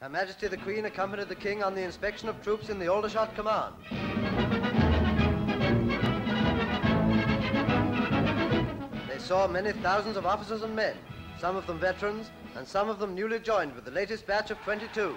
Her Majesty the Queen accompanied the King on the inspection of troops in the Aldershot Command. They saw many thousands of officers and men, some of them veterans, and some of them newly joined with the latest batch of 22s.